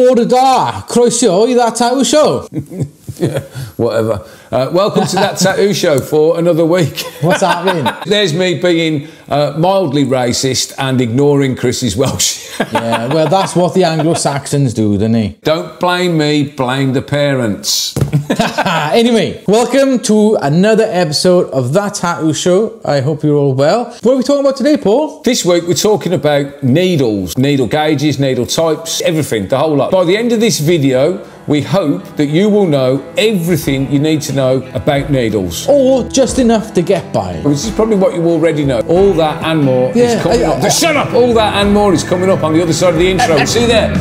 Bore da, croeso I That Tattoo Show. Yeah, whatever. Welcome to That Tattoo Show for another week. What's happening? There's me being mildly racist and ignoring Chris's Welsh. Yeah, well, that's what the Anglo-Saxons do, don't they? Don't blame me, blame the parents. Anyway, welcome to another episode of That Tattoo Show. I hope you're all well. What are we talking about today, Paul? This week we're talking about needles, needle gauges, needle types, everything, the whole lot. By the end of this video, we hope that you will know everything you need to know about needles. Or just enough to get by. Which is probably what you already know. All that and more is coming up. Shut up! All that and more is coming up on the other side of the intro. See you there.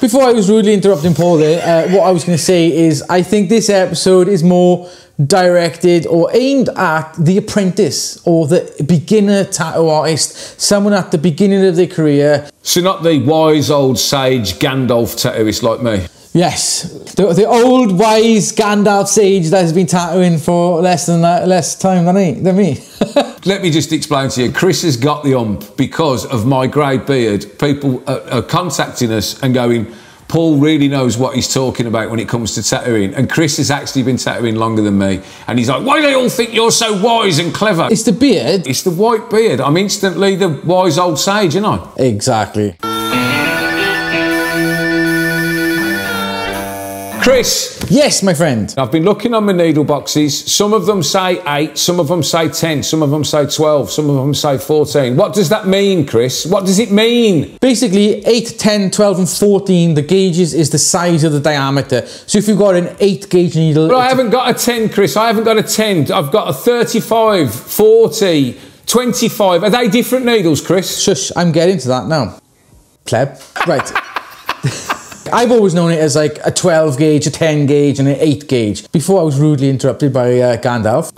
Before I was rudely interrupting Paul there, what I was going to say is I think this episode is more directed or aimed at the apprentice or the beginner tattoo artist, someone at the beginning of their career. So not the wise old sage Gandalf tattooist like me? Yes, the old wise Gandalf sage that has been tattooing for less time than me. Let me just explain to you, Chris has got the ump because of my grey beard. People are contacting us and going, Paul really knows what he's talking about when it comes to tattooing. And Chris has actually been tattooing longer than me. And he's like, why do they all think you're so wise and clever? It's the beard. It's the white beard. I'm instantly the wise old sage, ain't I? Exactly. Chris. Yes, my friend. I've been looking on my needle boxes. Some of them say 8, some of them say 10, some of them say 12, some of them say 14. What does that mean, Chris? What does it mean? Basically, 8, 10, 12 and 14, the gauges is the size of the diameter. So if you've got an 8 gauge needle... But I haven't got a 10, Chris. I haven't got a 10. I've got a 35, 40, 25. Are they different needles, Chris? Shush, I'm getting to that now. Pleb. Right. I've always known it as like a 12 gauge, a 10 gauge and an 8 gauge. Before I was rudely interrupted by Gandalf.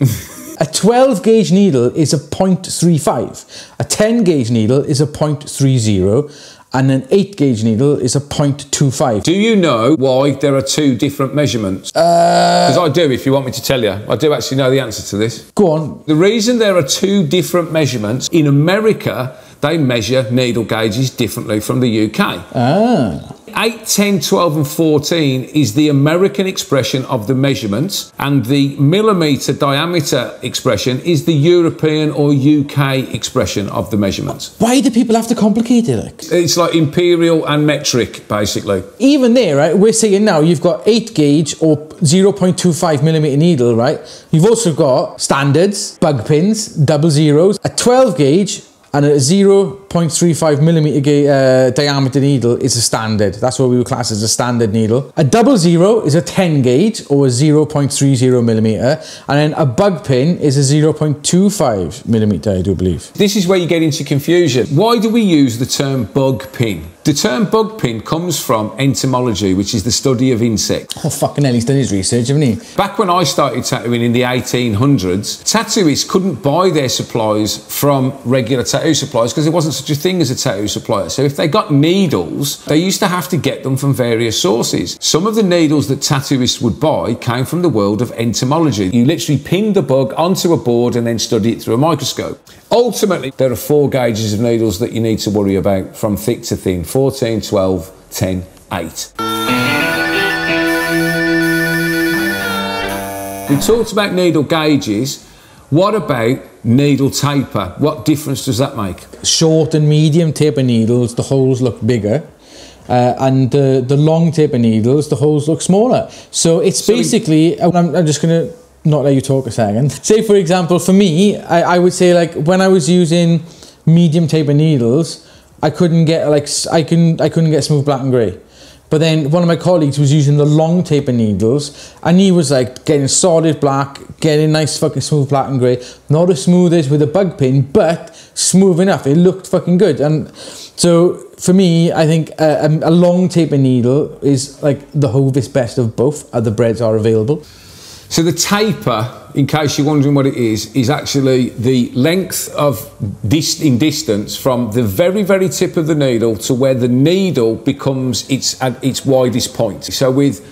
A 12 gauge needle is a 0.35, a 10 gauge needle is a 0.30 and an 8 gauge needle is a 0.25. Do you know why there are 2 different measurements? Because I do, if you want me to tell you. I do actually know the answer to this. Go on. The reason there are 2 different measurements in America, they measure needle gauges differently from the UK. Ah. 8, 10, 12 and 14 is the American expression of the measurements, and the millimetre diameter expression is the European or UK expression of the measurements. Why do people have to complicate it? It's like imperial and metric, basically. Even there, right, we're saying now you've got 8 gauge or 0.25 millimetre needle, right? You've also got standards, bug pins, double zeros, a 12 gauge, and a 0.35 millimeter diameter needle is a standard. That's what we would class as a standard needle. A double zero is a 10 gauge or a 0.30 millimeter. And then a bug pin is a 0.25 millimeter, I do believe. This is where you get into confusion. Why do we use the term bug pin? The term bug pin comes from entomology, which is the study of insects. Oh, fucking hell, he's done his research, haven't he? Back when I started tattooing in the 1800s, tattooists couldn't buy their supplies from regular tattoo suppliers because there wasn't such a thing as a tattoo supplier. So if they got needles, they used to have to get them from various sources. Some of the needles that tattooists would buy came from the world of entomology. You literally pin the bug onto a board and then study it through a microscope. Ultimately, there are 4 gauges of needles that you need to worry about from thick to thin. 14, 12, 10, 8. We talked about needle gauges. What about needle taper? What difference does that make? Short and medium taper needles, the holes look bigger. And the long taper needles, the holes look smaller. So it's basically, I'm just going to not let you talk a second. Say, for example, for me, I would say like when I was using medium taper needles, I couldn't get like I couldn't get smooth black and grey, but then one of my colleagues was using the long taper needles, and he was like getting solid black, getting nice fucking smooth black and grey. Not as smooth as with a bug pin, but smooth enough. It looked fucking good, and so for me, I think a long taper needle is like the Hovis best of both. Other breads are available. So the taper, in case you're wondering what it is actually the length of distance from the very, very tip of the needle to where the needle becomes at its widest point. So with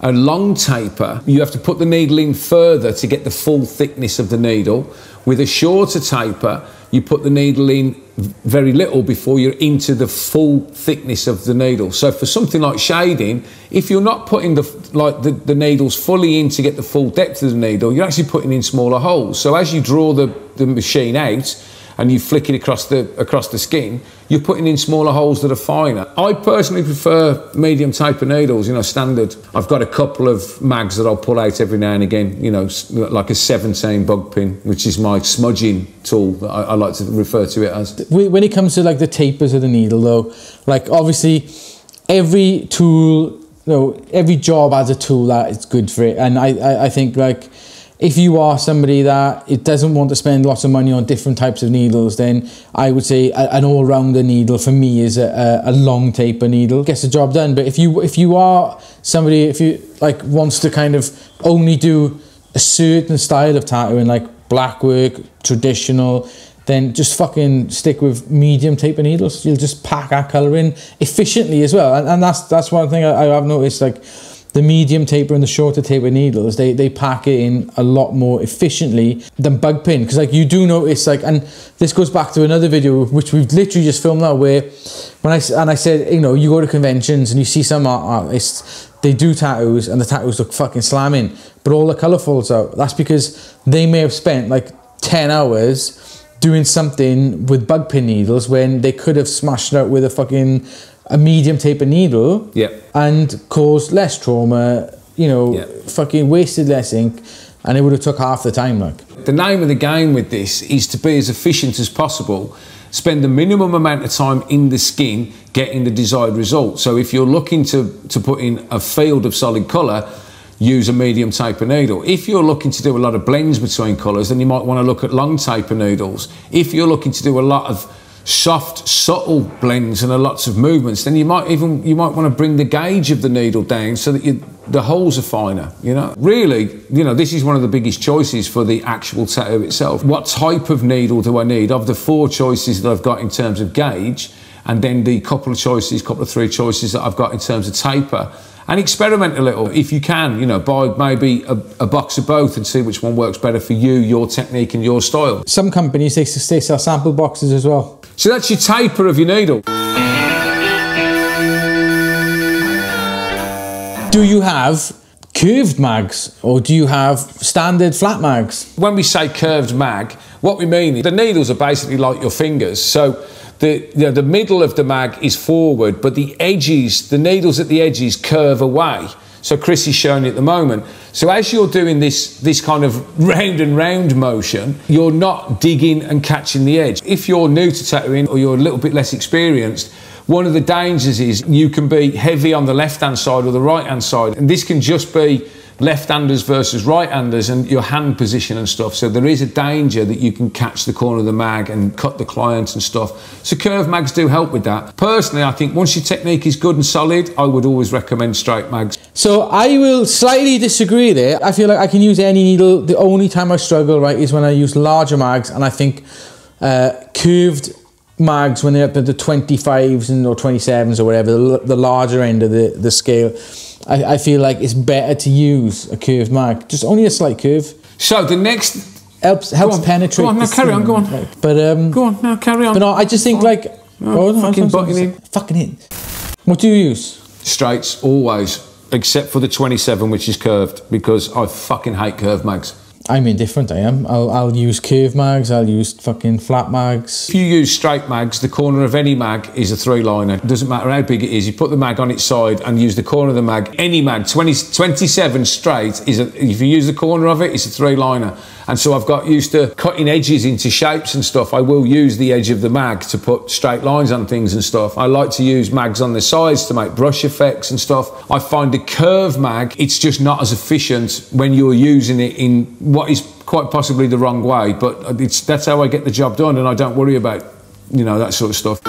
a long taper, you have to put the needle in further to get the full thickness of the needle. With a shorter taper, you put the needle in very little before you're into the full thickness of the needle. So for something like shading, if you're not putting the needles fully in to get the full depth of the needle, you're actually putting in smaller holes. So as you draw the machine out and you flick it across the skin, you're putting in smaller holes that are finer. I personally prefer medium taper needles, you know, standard. I've got a couple of mags that I'll pull out every now and again, you know, like a 17 bug pin, which is my smudging tool that I like to refer to it as. When it comes to like the tapers of the needle though, like obviously every tool, you know, every job has a tool that is good for it. And I think like, if you are somebody that it doesn't want to spend lots of money on different types of needles, then I would say an all-rounder needle for me is a long taper needle. Gets the job done. But if you are somebody, if you like wants to kind of only do a certain style of tattooing, like black work, traditional, then just fucking stick with medium taper needles. You'll just pack that colour in efficiently as well. And that's one thing I have noticed, like, the medium taper and the shorter taper needles, they pack it in a lot more efficiently than bug pin. Because like you do notice, like, and this goes back to another video which we've literally just filmed now, where I said, you know, you go to conventions and you see some artists, they do tattoos and the tattoos look fucking slamming, but all the colour falls out. That's because they may have spent like 10 hours doing something with bug pin needles when they could have smashed it out with a fucking a medium taper needle, yep, and caused less trauma, you know, yep, fucking wasted less ink, and it would have took half the time. Like, the name of the game with this is to be as efficient as possible, spend the minimum amount of time in the skin getting the desired result. So if you're looking to put in a field of solid colour, use a medium taper needle. If you're looking to do a lot of blends between colours, then you might want to look at long taper needles. If you're looking to do a lot of soft, subtle blends and lots of movements, then you might want to bring the gauge of the needle down so that the holes are finer, you know. Really, you know, this is one of the biggest choices for the actual tattoo itself. What type of needle do I need? Of the four choices that I've got in terms of gauge, and then the three choices that I've got in terms of taper, and experiment a little. If you can, you know, buy maybe a box of both and see which one works better for you, your technique and your style. Some companies, they sell sample boxes as well. So that's your taper of your needle. Do you have curved mags or do you have standard flat mags? When we say curved mag, what we mean is the needles are basically like your fingers. So the middle of the mag is forward, but the needles at the edges curve away. So Chris is showing you at the moment. So as you're doing this kind of round and round motion, you're not digging and catching the edge. If you're new to tattooing or you're a little bit less experienced, one of the dangers is you can be heavy on the left-hand side or the right-hand side. And this can just be left-handers versus right-handers and your hand position and stuff. So there is a danger that you can catch the corner of the mag and cut the client and stuff. So curved mags do help with that. Personally, I think once your technique is good and solid, I would always recommend straight mags. So I will slightly disagree there. I feel like I can use any needle. The only time I struggle, right, is when I use larger mags, and I think curved mags, when they're up at the 25s and or 27s or whatever, the larger end of the scale, I feel like it's better to use a curved mag, just only a slight curve. So the next helps penetrate. Go on, now carry on. Go on. Like, but go on, now carry on. But no, I just think like, fucking it. What do you use? Straights always, except for the 27, which is curved, because I fucking hate curved mags. I'm indifferent, I am. I'll use curved mags, I'll use fucking flat mags. If you use straight mags, the corner of any mag is a three-liner. It doesn't matter how big it is, you put the mag on its side and use the corner of the mag. Any mag, 27 straight, if you use the corner of it, it's a three-liner. And so I've got used to cutting edges into shapes and stuff. I will use the edge of the mag to put straight lines on things and stuff. I like to use mags on the sides to make brush effects and stuff. I find a curved mag, it's just not as efficient when you're using it in what is quite possibly the wrong way, but that's how I get the job done, and I don't worry about, you know, that sort of stuff.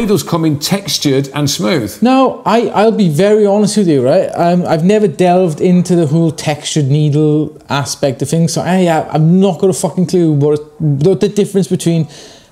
needles come in textured and smooth. No, I'll be very honest with you, right? I've never delved into the whole textured needle aspect of things, so I'm not got a fucking clue what the difference between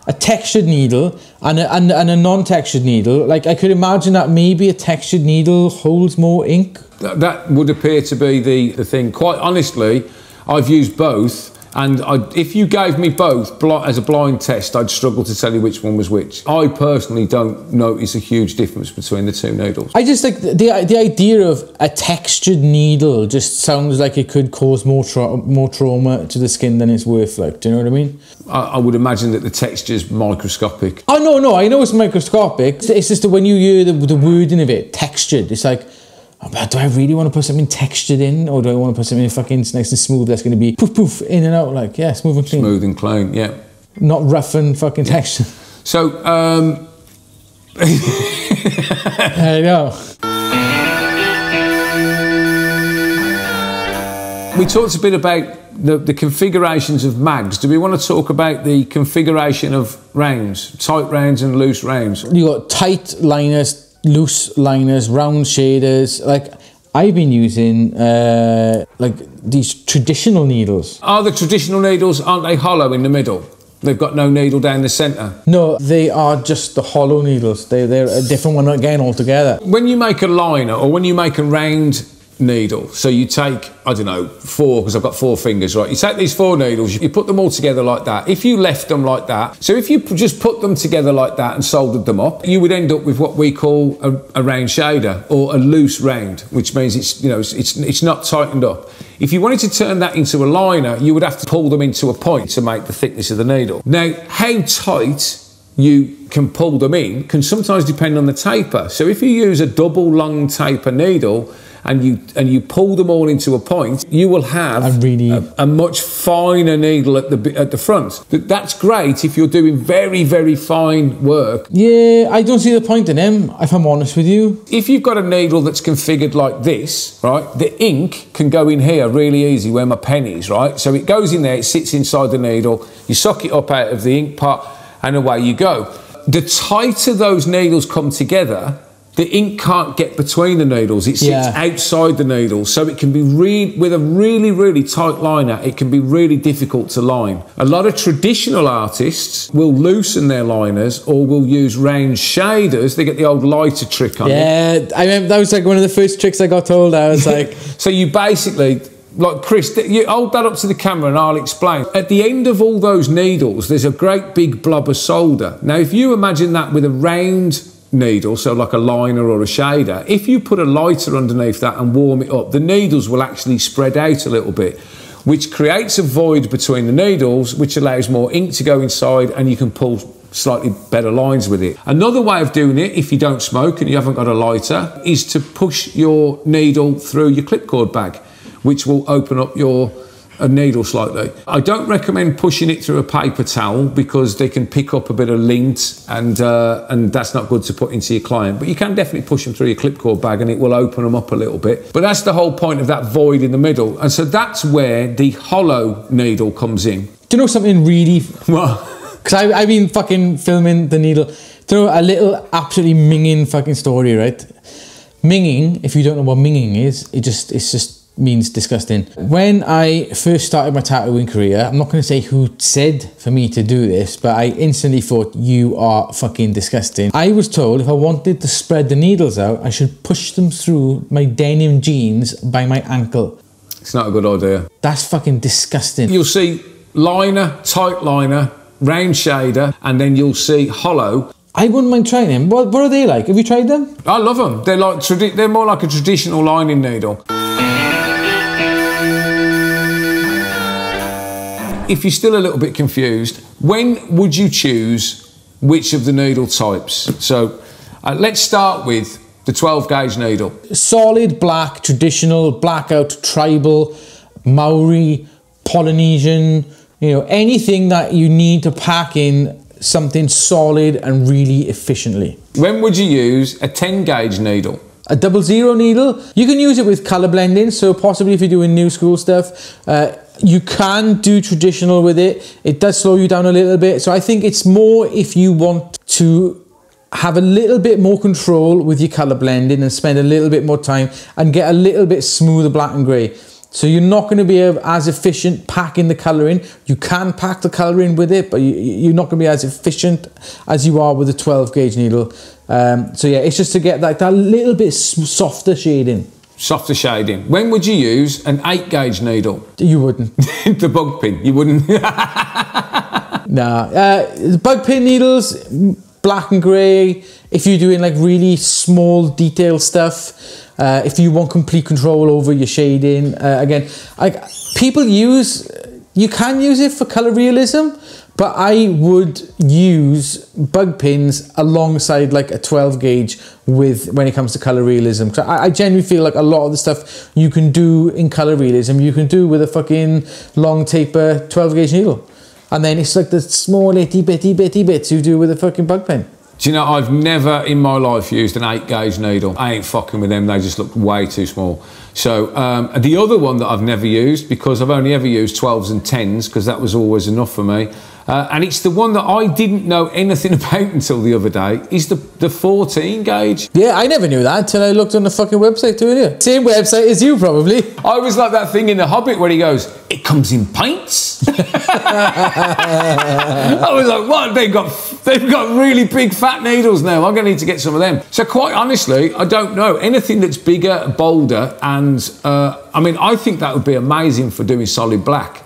a textured needle and a non-textured needle. Like, I could imagine that maybe a textured needle holds more ink. That would appear to be the thing. Quite honestly, I've used both, and if you gave me both as a blind test, I'd struggle to tell you which one was which. I personally don't notice a huge difference between the two needles. I just think the idea of a textured needle just sounds like it could cause more trauma to the skin than it's worth, like, do you know what I mean? I would imagine that the texture's microscopic. Oh, no, I know it's microscopic. It's just that when you hear the wording of it, textured, it's like, oh, but do I really want to put something textured in, or do I want to put something fucking nice and smooth that's going to be poof poof in and out, like, yeah, smooth and clean. Smooth and clean, yeah. Not rough and fucking textured. So, there you go. We talked a bit about the configurations of mags. Do we want to talk about the configuration of rounds? Tight rounds and loose rounds. You got tight liners, loose liners, round shaders. Like, I've been using like these traditional needles. Are the traditional needles, aren't they hollow in the middle? They've got no needle down the centre? No, they are just the hollow needles. They're a different one again altogether. When you make a liner or when you make a round needle, so you take, I don't know, four, because I've got four fingers, right? You take these four needles, you put them all together like that. If you left them like that, so if you just put them together like that and soldered them up, you would end up with what we call a round shader, or a loose round, which means it's, you know, it's not tightened up. If you wanted to turn that into a liner, you would have to pull them into a point to make the thickness of the needle. Now, how tight you can pull them in can sometimes depend on the taper. So if you use a double long taper needle, and you pull them all into a point, you will have a much finer needle at the front. That's great if you're doing very, very fine work. Yeah, I don't see the point in them, if I'm honest with you. If you've got a needle that's configured like this, right, the ink can go in here really easy where my pen is, right? So it goes in there, it sits inside the needle, you suck it up out of the ink pot, and away you go. The tighter those needles come together, the ink can't get between the needles. It sits outside the needles, so it can be with a really, really tight liner, it can be really difficult to line. A lot of traditional artists will loosen their liners or will use round shaders. They get the old lighter trick on it. Yeah, I remember that was like one of the first tricks I got told. I was like... So you basically... Like, Chris, you hold that up to the camera and I'll explain. At the end of all those needles, there's a great big blob of solder. Now, if you imagine that with a round needle, so like a liner or a shader, if you put a lighter underneath that and warm it up, the needles will actually spread out a little bit, which creates a void between the needles, which allows more ink to go inside and you can pull slightly better lines with it. Another way of doing it, if you don't smoke and you haven't got a lighter, is to push your needle through your clipboard bag, which will open up your needle slightly. I don't recommend pushing it through a paper towel because they can pick up a bit of lint, and that's not good to put into your client. But you can definitely push them through your clipcord bag and it will open them up a little bit. But that's the whole point of that void in the middle. And so that's where the hollow needle comes in. Do you know something really... What? Because I've been fucking filming the needle. Do you know a little absolutely minging fucking story, right? Minging, if you don't know what minging is, it's just... means disgusting. When I first started my tattooing career, I'm not going to say who said for me to do this, but I instantly thought, you are fucking disgusting. I was told if I wanted to spread the needles out, I should push them through my denim jeans by my ankle. It's not a good idea. That's fucking disgusting. You'll see liner, tight liner, round shader, and then you'll see hollow. I wouldn't mind trying them. What are they like? Have you tried them? I love them. They're like they're more like a traditional lining needle. If you're still a little bit confused, when would you choose which of the needle types? So let's start with the 12-gauge needle. Solid black, traditional, blackout, tribal, Maori, Polynesian, you know, anything that you need to pack in something solid and really efficiently. When would you use a 10-gauge needle? A 00 needle, you can use it with colour blending, so possibly if you're doing new school stuff, you can do traditional with it. It does slow you down a little bit. So I think it's more if you want to have a little bit more control with your color blending and spend a little bit more time and get a little bit smoother black and gray. So you're not going to be as efficient packing the color in. You can pack the color in with it, but you're not going to be as efficient as you are with a 12 gauge needle. So yeah, it's just to get like that little bit softer shading. Softer shading. When would you use an 8 gauge needle? You wouldn't. The bug pin, you wouldn't. Nah, bug pin needles, black and grey, if you're doing like really small detail stuff, if you want complete control over your shading, again, you can use it for colour realism, but I would use bug pins alongside like a 12 gauge when it comes to colour realism. So I genuinely feel like a lot of the stuff you can do in colour realism, you can do with a fucking long taper 12 gauge needle. And then it's like the small itty bits you do with a fucking bug pen. Do you know, I've never in my life used an 8 gauge needle. I ain't fucking with them, they just look way too small. So the other one that I've never used, because I've only ever used 12s and 10s, because that was always enough for me, and it's the one that I didn't know anything about until the other day, is the 14 gauge. Yeah, I never knew that until I looked on the fucking website too, didn't I? Same website as you, probably. I was like that thing in The Hobbit where he goes, it comes in pints. I was like, what? They've got really big fat needles now. I'm going to need to get some of them. So quite honestly, I don't know. Anything that's bigger, bolder, and I mean, I think that would be amazing for doing solid black.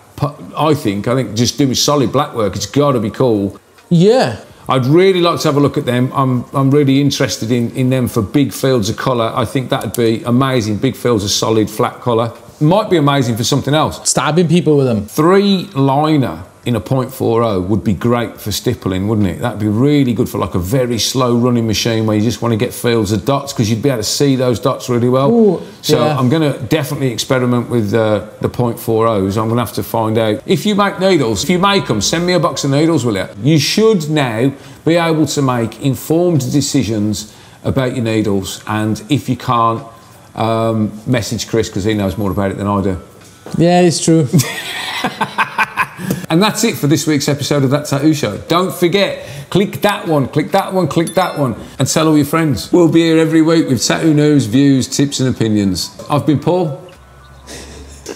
I think just doing solid black work, it's got to be cool. Yeah. I'd really like to have a look at them. I'm really interested in them for big fields of colour. I think that'd be amazing, big fields of solid flat colour. Might be amazing for something else. Stabbing people with them. 3-liner in a .40 would be great for stippling, wouldn't it? That'd be really good for like a very slow running machine where you just want to get fields of dots, because you'd be able to see those dots really well. Ooh, so yeah. I'm going to definitely experiment with the .40s. I'm going to have to find out. If you make needles, if you make them, send me a box of needles, will you? You should now be able to make informed decisions about your needles, and if you can't, message Chris, because he knows more about it than I do. Yeah, it's true. And that's it for this week's episode of That Tattoo Show. Don't forget, click that one, click that one, click that one, and tell all your friends. We'll be here every week with tattoo news, views, tips and opinions. I've been Paul.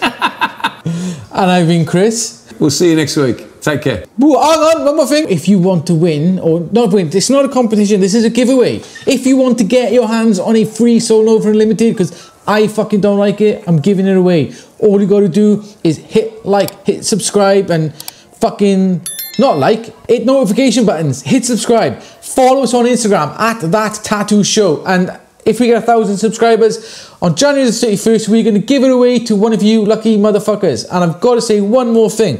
And I've been Chris. We'll see you next week. Take care. Well, hang on, one more thing. If you want to win, or not win, it's not a competition, this is a giveaway. If you want to get your hands on a free Soul Nova Unlimited, because I fucking don't like it, I'm giving it away. All you gotta do is hit like, hit subscribe, and fucking, not like, hit notification buttons, hit subscribe. Follow us on Instagram, @ThatTattooShow. And if we get 1,000 subscribers, on January the 31st, we're gonna give it away to one of you lucky motherfuckers. And I've gotta say one more thing.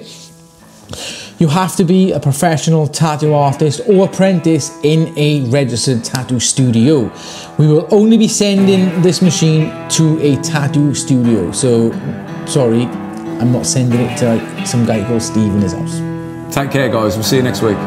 You have to be a professional tattoo artist or apprentice in a registered tattoo studio. We will only be sending this machine to a tattoo studio. So, sorry, I'm not sending it to some guy called Steve in his house. Take care, guys. We'll see you next week.